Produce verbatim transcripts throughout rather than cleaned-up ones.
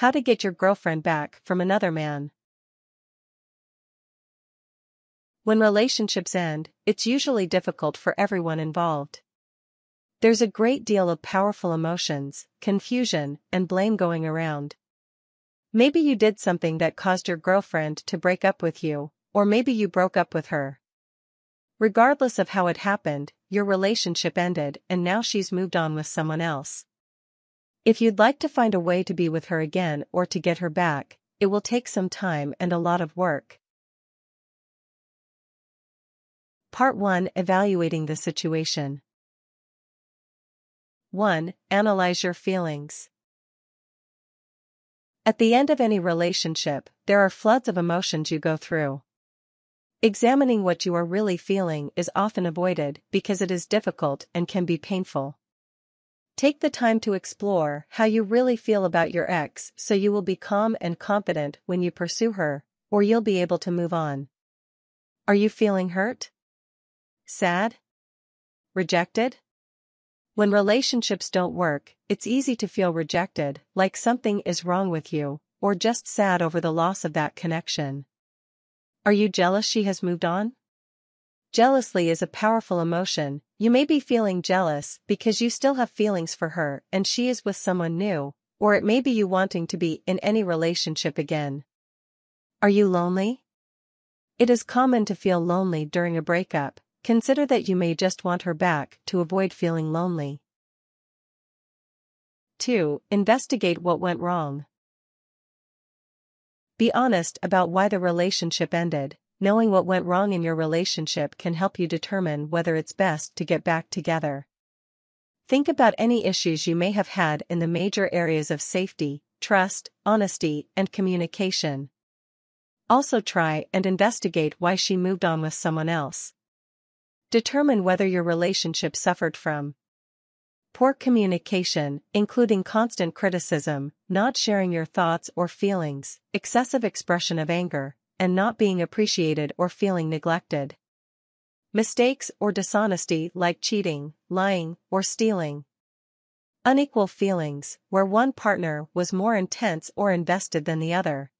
How to get your girlfriend back from another man. When relationships end, it's usually difficult for everyone involved. There's a great deal of powerful emotions, confusion, and blame going around. Maybe you did something that caused your girlfriend to break up with you, or maybe you broke up with her. Regardless of how it happened, your relationship ended and now she's moved on with someone else. If you'd like to find a way to be with her again or to get her back, it will take some time and a lot of work. Part one. Evaluating the situation. one. Analyze your feelings. At the end of any relationship, there are floods of emotions you go through. Examining what you are really feeling is often avoided because it is difficult and can be painful. Take the time to explore how you really feel about your ex so you will be calm and confident when you pursue her, or you'll be able to move on. Are you feeling hurt? Sad? Rejected? When relationships don't work, it's easy to feel rejected, like something is wrong with you, or just sad over the loss of that connection. Are you jealous she has moved on? Jealousy is a powerful emotion. You may be feeling jealous because you still have feelings for her and she is with someone new, or it may be you wanting to be in any relationship again. Are you lonely? It is common to feel lonely during a breakup. Consider that you may just want her back to avoid feeling lonely. two. Investigate what went wrong. Be honest about why the relationship ended. Knowing what went wrong in your relationship can help you determine whether it's best to get back together. Think about any issues you may have had in the major areas of safety, trust, honesty, and communication. Also try and investigate why she moved on with someone else. Determine whether your relationship suffered from poor communication, including constant criticism, not sharing your thoughts or feelings, excessive expression of anger, and not being appreciated or feeling neglected. Mistakes or dishonesty like cheating, lying, or stealing. Unequal feelings, where one partner was more intense or invested than the other.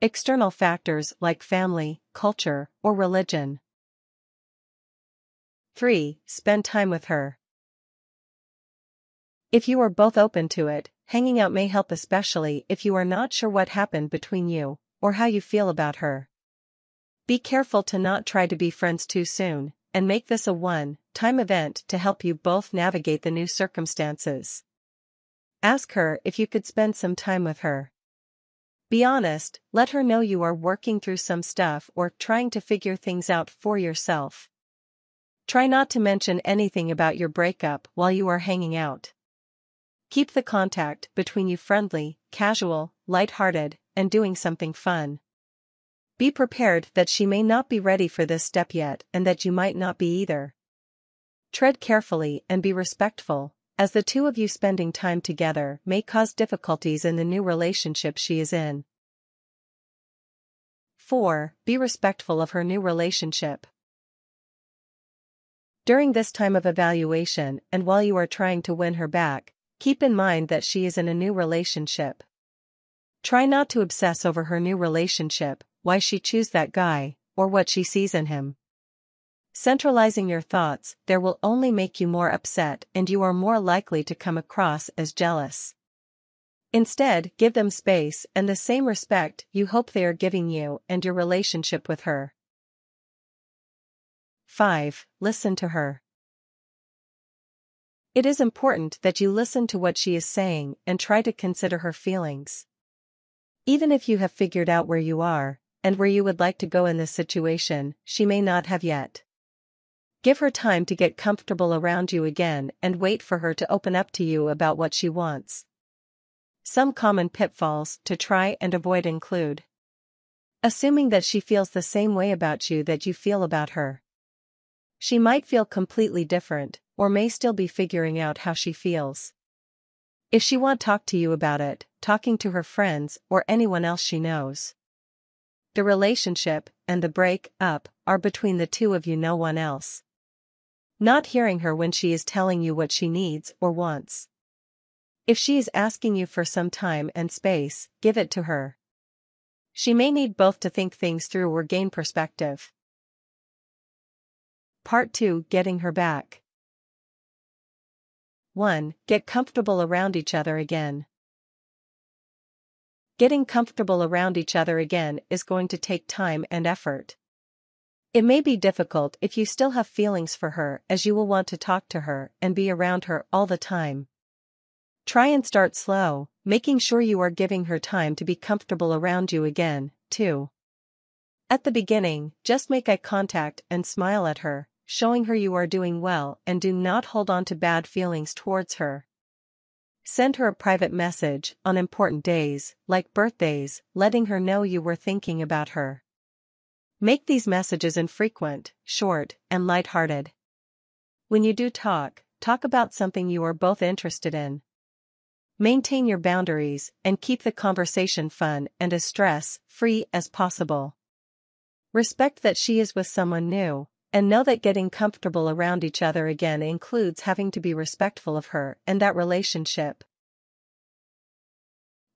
External factors like family, culture, or religion. three. Spend time with her. If you are both open to it, hanging out may help, especially if you are not sure what happened between you or how you feel about her. Be careful to not try to be friends too soon, and make this a one-time event to help you both navigate the new circumstances. Ask her if you could spend some time with her. Be honest, let her know you are working through some stuff or trying to figure things out for yourself. Try not to mention anything about your breakup while you are hanging out. Keep the contact between you friendly, casual, light-hearted, and doing something fun. Be prepared that she may not be ready for this step yet and that you might not be either. Tread carefully and be respectful, as the two of you spending time together may cause difficulties in the new relationship she is in. four. Be respectful of her new relationship. During this time of evaluation and while you are trying to win her back, keep in mind that she is in a new relationship. Try not to obsess over her new relationship, why she chose that guy, or what she sees in him. Centralizing your thoughts there will only make you more upset and you are more likely to come across as jealous. Instead, give them space and the same respect you hope they are giving you and your relationship with her. five. Listen to her. It is important that you listen to what she is saying and try to consider her feelings. Even if you have figured out where you are, and where you would like to go in this situation, she may not have yet. Give her time to get comfortable around you again and wait for her to open up to you about what she wants. Some common pitfalls to try and avoid include assuming that she feels the same way about you that you feel about her. She might feel completely different, or may still be figuring out how she feels. If she wants to talk to you about it, talking to her friends or anyone else she knows. The relationship and the break up are between the two of you, no one else. Not hearing her when she is telling you what she needs or wants. If she is asking you for some time and space, give it to her. She may need both to think things through or gain perspective. Part two. Getting her back. one. Get comfortable around each other again. Getting comfortable around each other again is going to take time and effort. It may be difficult if you still have feelings for her, as you will want to talk to her and be around her all the time. Try and start slow, making sure you are giving her time to be comfortable around you again, too. At the beginning, just make eye contact and smile at her, showing her you are doing well, and do not hold on to bad feelings towards her. Send her a private message on important days, like birthdays, letting her know you were thinking about her. Make these messages infrequent, short, and lighthearted. When you do talk, talk about something you are both interested in. Maintain your boundaries and keep the conversation fun and as stress-free as possible. Respect that she is with someone new, and know that getting comfortable around each other again includes having to be respectful of her and that relationship.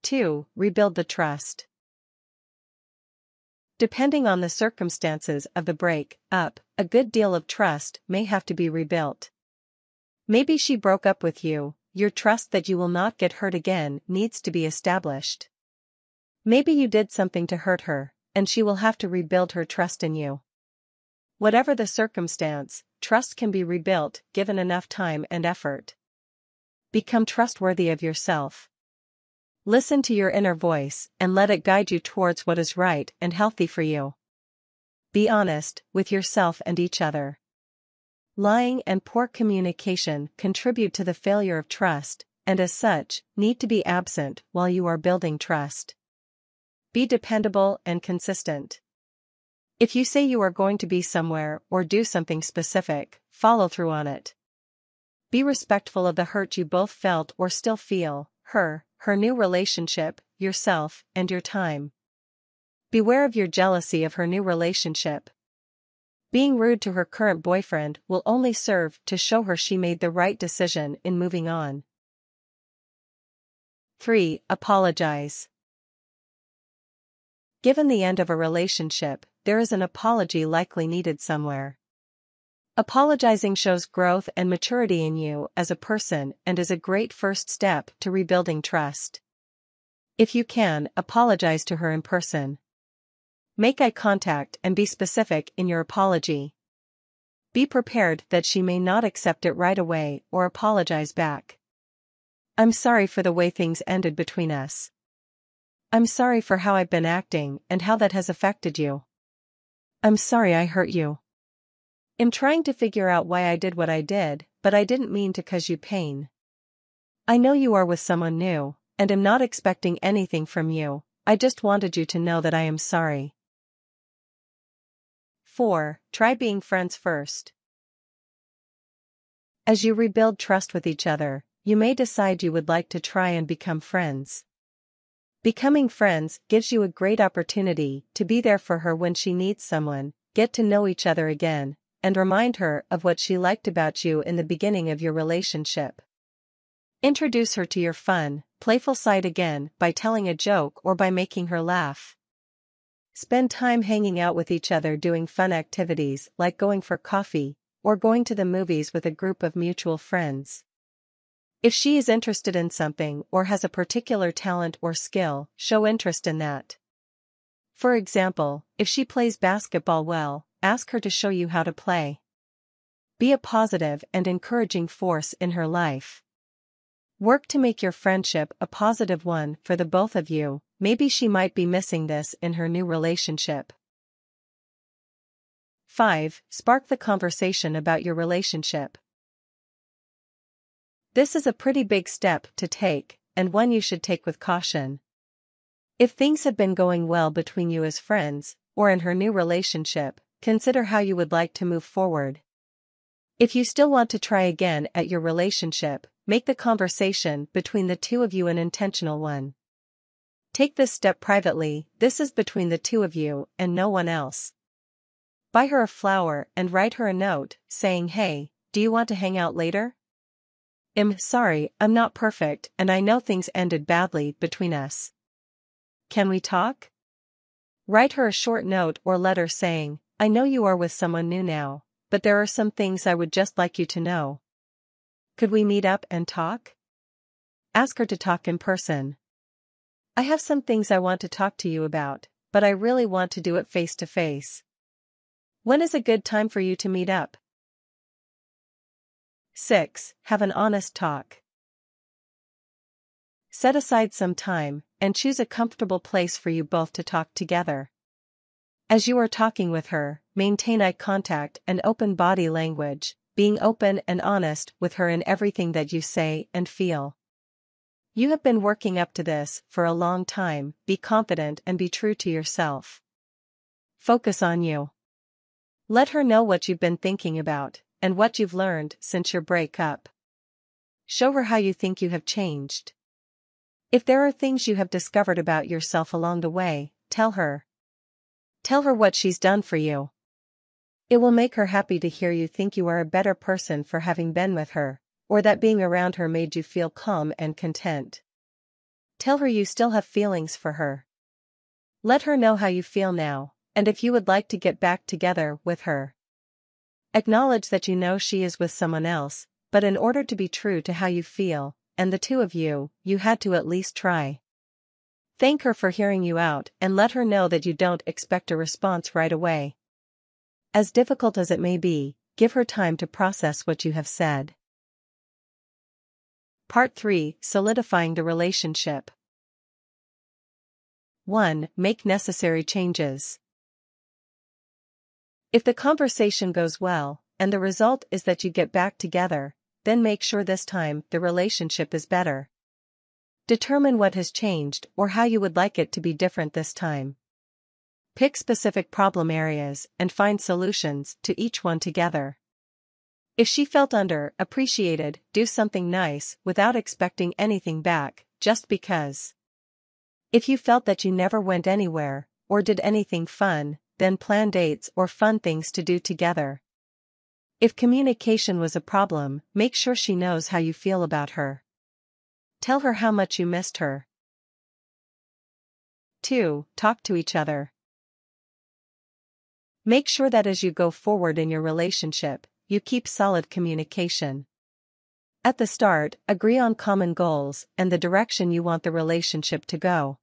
two. Rebuild the trust. Depending on the circumstances of the break-up, a good deal of trust may have to be rebuilt. Maybe she broke up with you, your trust that you will not get hurt again needs to be established. Maybe you did something to hurt her, and she will have to rebuild her trust in you. Whatever the circumstance, trust can be rebuilt given enough time and effort. Become trustworthy of yourself. Listen to your inner voice and let it guide you towards what is right and healthy for you. Be honest with yourself and each other. Lying and poor communication contribute to the failure of trust, and as such, need to be absent while you are building trust. Be dependable and consistent. If you say you are going to be somewhere or do something specific, follow through on it. Be respectful of the hurt you both felt or still feel, her, her new relationship, yourself, and your time. Beware of your jealousy of her new relationship. Being rude to her current boyfriend will only serve to show her she made the right decision in moving on. three. Apologize. Given the end of a relationship, there is an apology likely needed somewhere. Apologizing shows growth and maturity in you as a person and is a great first step to rebuilding trust. If you can, apologize to her in person. Make eye contact and be specific in your apology. Be prepared that she may not accept it right away or apologize back. "I'm sorry for the way things ended between us. I'm sorry for how I've been acting and how that has affected you. I'm sorry I hurt you. I'm trying to figure out why I did what I did, but I didn't mean to cause you pain. I know you are with someone new, and am not expecting anything from you, I just wanted you to know that I am sorry." four. Try being friends first. As you rebuild trust with each other, you may decide you would like to try and become friends. Becoming friends gives you a great opportunity to be there for her when she needs someone, get to know each other again, and remind her of what she liked about you in the beginning of your relationship. Introduce her to your fun, playful side again by telling a joke or by making her laugh. Spend time hanging out with each other doing fun activities like going for coffee or going to the movies with a group of mutual friends. If she is interested in something or has a particular talent or skill, show interest in that. For example, if she plays basketball well, ask her to show you how to play. Be a positive and encouraging force in her life. Work to make your friendship a positive one for the both of you. Maybe she might be missing this in her new relationship. five. Spark the conversation about your relationship. This is a pretty big step to take, and one you should take with caution. If things have been going well between you as friends, or in her new relationship, consider how you would like to move forward. If you still want to try again at your relationship, make the conversation between the two of you an intentional one. Take this step privately, this is between the two of you and no one else. Buy her a flower and write her a note, saying, "Hey, do you want to hang out later? I'm sorry, I'm not perfect and I know things ended badly between us. Can we talk? Write her a short note or letter saying, I know you are with someone new now, but there are some things I would just like you to know. Could we meet up and talk? Ask her to talk in person. I have some things I want to talk to you about, but I really want to do it face to face. When is a good time for you to meet up? six. Have an honest talk. Set aside some time and choose a comfortable place for you both to talk together. As you are talking with her, maintain eye contact and open body language, being open and honest with her in everything that you say and feel. You have been working up to this for a long time. Be confident and be true to yourself. Focus on you. Let her know what you've been thinking about and what you've learned since your breakup. Show her how you think you have changed. If there are things you have discovered about yourself along the way, tell her. Tell her what she's done for you. It will make her happy to hear you think you are a better person for having been with her, or that being around her made you feel calm and content. Tell her you still have feelings for her. Let her know how you feel now, and if you would like to get back together with her. Acknowledge that you know she is with someone else, but in order to be true to how you feel, and the two of you, you had to at least try. Thank her for hearing you out and let her know that you don't expect a response right away. As difficult as it may be, give her time to process what you have said. Part three. Solidifying the relationship. one. Make necessary changes. If the conversation goes well, and the result is that you get back together, then make sure this time the relationship is better. Determine what has changed or how you would like it to be different this time. Pick specific problem areas and find solutions to each one together. If she felt under appreciated, do something nice without expecting anything back, just because. If you felt that you never went anywhere or did anything fun, then plan dates or fun things to do together. If communication was a problem, make sure she knows how you feel about her. Tell her how much you missed her. two. Talk to each other. Make sure that as you go forward in your relationship, you keep solid communication. At the start, agree on common goals and the direction you want the relationship to go.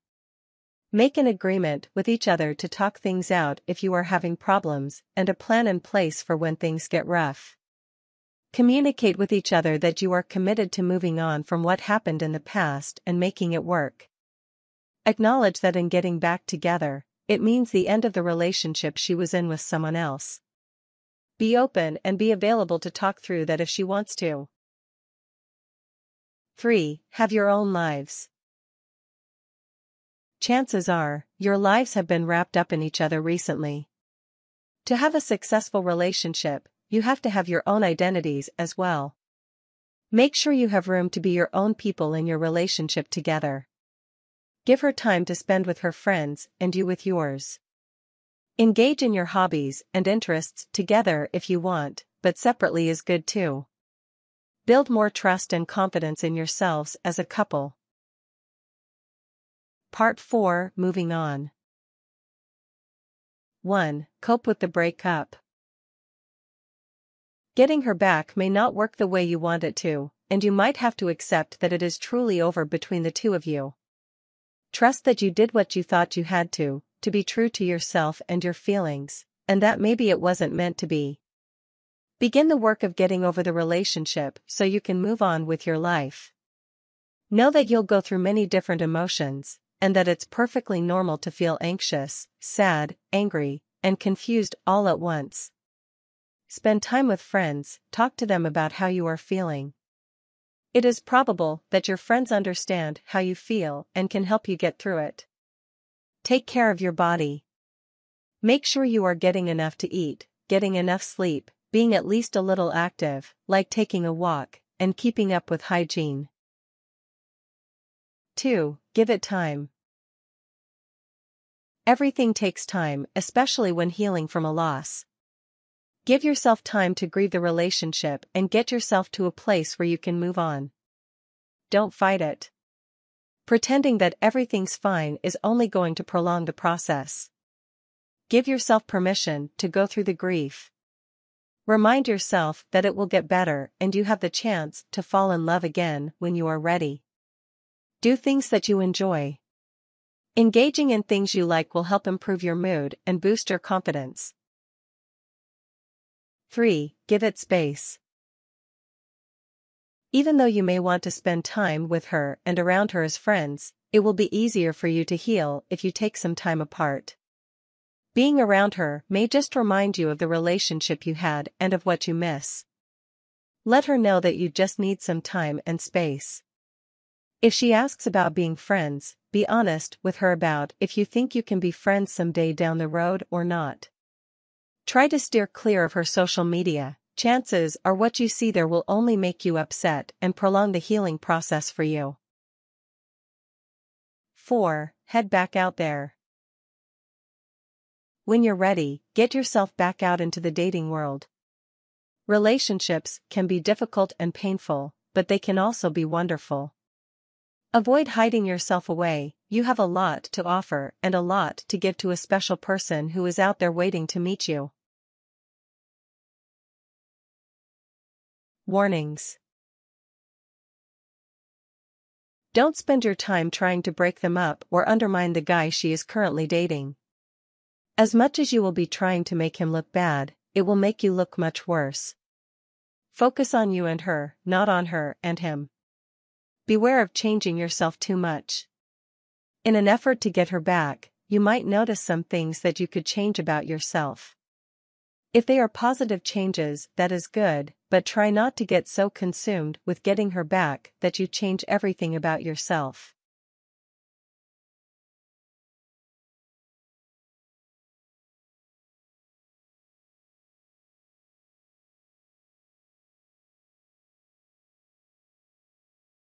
Make an agreement with each other to talk things out if you are having problems and a plan in place for when things get rough. Communicate with each other that you are committed to moving on from what happened in the past and making it work. Acknowledge that in getting back together, it means the end of the relationship she was in with someone else. Be open and be available to talk through that if she wants to. three. Have your own lives. Chances are, your lives have been wrapped up in each other recently. To have a successful relationship, you have to have your own identities as well. Make sure you have room to be your own people in your relationship together. Give her time to spend with her friends and you with yours. Engage in your hobbies and interests together if you want, but separately is good too. Build more trust and confidence in yourselves as a couple. Part four. Moving on. one. Cope with the breakup. Getting her back may not work the way you want it to, and you might have to accept that it is truly over between the two of you. Trust that you did what you thought you had to, to be true to yourself and your feelings, and that maybe it wasn't meant to be. Begin the work of getting over the relationship so you can move on with your life. Know that you'll go through many different emotions, and that it's perfectly normal to feel anxious, sad, angry, and confused all at once. Spend time with friends, talk to them about how you are feeling. It is probable that your friends understand how you feel and can help you get through it. Take care of your body. Make sure you are getting enough to eat, getting enough sleep, being at least a little active, like taking a walk, and keeping up with hygiene. two. Give it time. Everything takes time, especially when healing from a loss. Give yourself time to grieve the relationship and get yourself to a place where you can move on. Don't fight it. Pretending that everything's fine is only going to prolong the process. Give yourself permission to go through the grief. Remind yourself that it will get better and you have the chance to fall in love again when you are ready. Do things that you enjoy. Engaging in things you like will help improve your mood and boost your confidence. three. Give it space. Even though you may want to spend time with her and around her as friends, it will be easier for you to heal if you take some time apart. Being around her may just remind you of the relationship you had and of what you miss. Let her know that you just need some time and space. If she asks about being friends, be honest with her about if you think you can be friends someday down the road or not. Try to steer clear of her social media. Chances are what you see there will only make you upset and prolong the healing process for you. four. Head back out there. When you're ready, get yourself back out into the dating world. Relationships can be difficult and painful, but they can also be wonderful. Avoid hiding yourself away. You have a lot to offer and a lot to give to a special person who is out there waiting to meet you. Warnings. Don't spend your time trying to break them up or undermine the guy she is currently dating. As much as you will be trying to make him look bad, it will make you look much worse. Focus on you and her, not on her and him. Beware of changing yourself too much. In an effort to get her back, you might notice some things that you could change about yourself. If they are positive changes, that is good, but try not to get so consumed with getting her back that you change everything about yourself.